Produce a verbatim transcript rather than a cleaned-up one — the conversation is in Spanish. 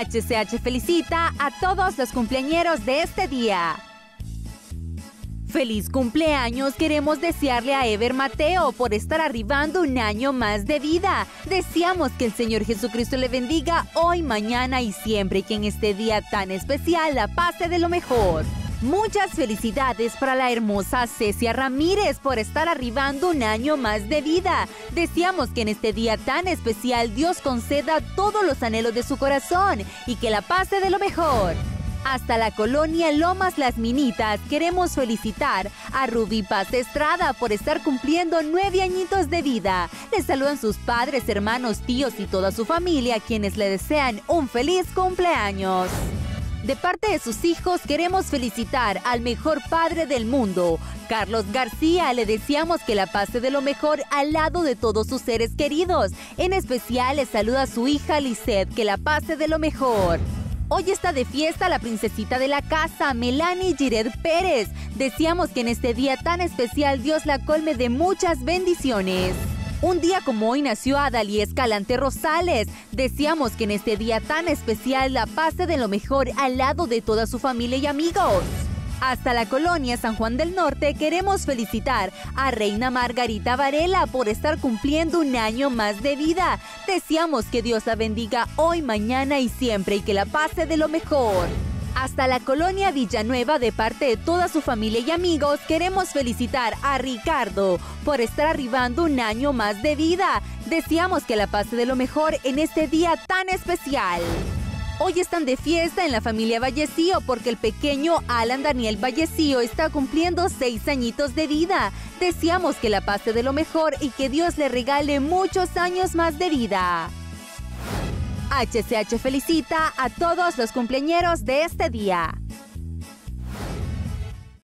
H C H felicita a todos los cumpleañeros de este día. ¡Feliz cumpleaños! Queremos desearle a Ever Mateo por estar arribando un año más de vida. Deseamos que el Señor Jesucristo le bendiga hoy, mañana y siempre, y que en este día tan especial la pase de lo mejor. Muchas felicidades para la hermosa Cecia Ramírez por estar arribando un año más de vida. Deseamos que en este día tan especial Dios conceda todos los anhelos de su corazón y que la pase de lo mejor. Hasta la colonia Lomas Las Minitas queremos felicitar a Rubí Paz de Estrada por estar cumpliendo nueve añitos de vida. Les saludan sus padres, hermanos, tíos y toda su familia, quienes le desean un feliz cumpleaños. De parte de sus hijos queremos felicitar al mejor padre del mundo, Carlos García. Le deseamos que la pase de lo mejor al lado de todos sus seres queridos. En especial les saluda a su hija Lizeth, que la pase de lo mejor. Hoy está de fiesta la princesita de la casa, Melanie Gired Pérez. Deseamos que en este día tan especial Dios la colme de muchas bendiciones. Un día como hoy nació Adalí Escalante Rosales. Deseamos que en este día tan especial la pase de lo mejor al lado de toda su familia y amigos. Hasta la colonia San Juan del Norte queremos felicitar a Reina Margarita Varela por estar cumpliendo un año más de vida. Deseamos que Dios la bendiga hoy, mañana y siempre, y que la pase de lo mejor. Hasta la colonia Villanueva, de parte de toda su familia y amigos, queremos felicitar a Ricardo por estar arribando un año más de vida. Deseamos que la pase de lo mejor en este día tan especial. Hoy están de fiesta en la familia Vallecillo porque el pequeño Alan Daniel Vallecillo está cumpliendo seis añitos de vida. Deseamos que la pase de lo mejor y que Dios le regale muchos años más de vida. H C H felicita a todos los cumpleañeros de este día.